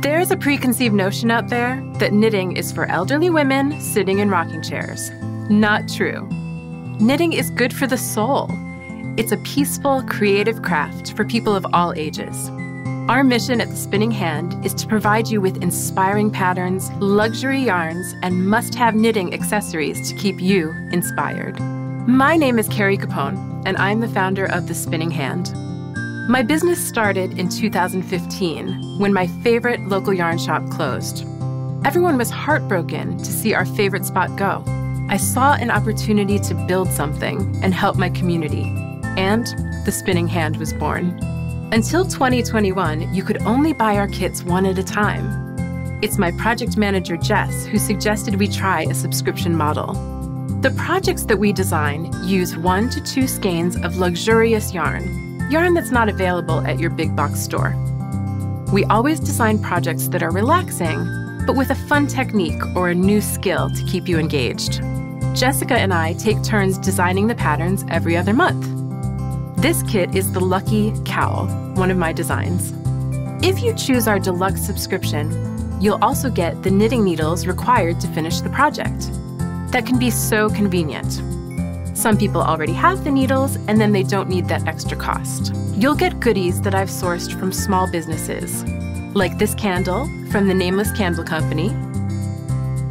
There's a preconceived notion out there that knitting is for elderly women sitting in rocking chairs. Not true. Knitting is good for the soul. It's a peaceful, creative craft for people of all ages. Our mission at The Spinning Hand is to provide you with inspiring patterns, luxury yarns, and must-have knitting accessories to keep you inspired. My name is Kari Capone, and I'm the founder of The Spinning Hand. My business started in 2015 when my favorite local yarn shop closed. Everyone was heartbroken to see our favorite spot go. I saw an opportunity to build something and help my community, and The Spinning Hand was born. Until 2021, you could only buy our kits one at a time. It's my project manager, Jess, who suggested we try a subscription model. The projects that we design use 1 to 2 skeins of luxurious yarn that's not available at your big box store. We always design projects that are relaxing, but with a fun technique or a new skill to keep you engaged. Jessica and I take turns designing the patterns every other month. This kit is the Lucky Cowl, one of my designs. If you choose our deluxe subscription, you'll also get the knitting needles required to finish the project. That can be so convenient. Some people already have the needles, and then they don't need that extra cost. You'll get goodies that I've sourced from small businesses, like this candle from the Nameless Candle Company,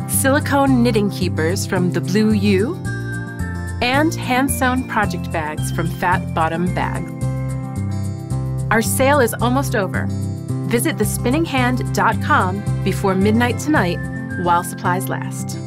silicone knitting keepers from the Blue U, and hand-sewn project bags from Fat Bottom Bag. Our sale is almost over. Visit thespinninghand.com before midnight tonight while supplies last.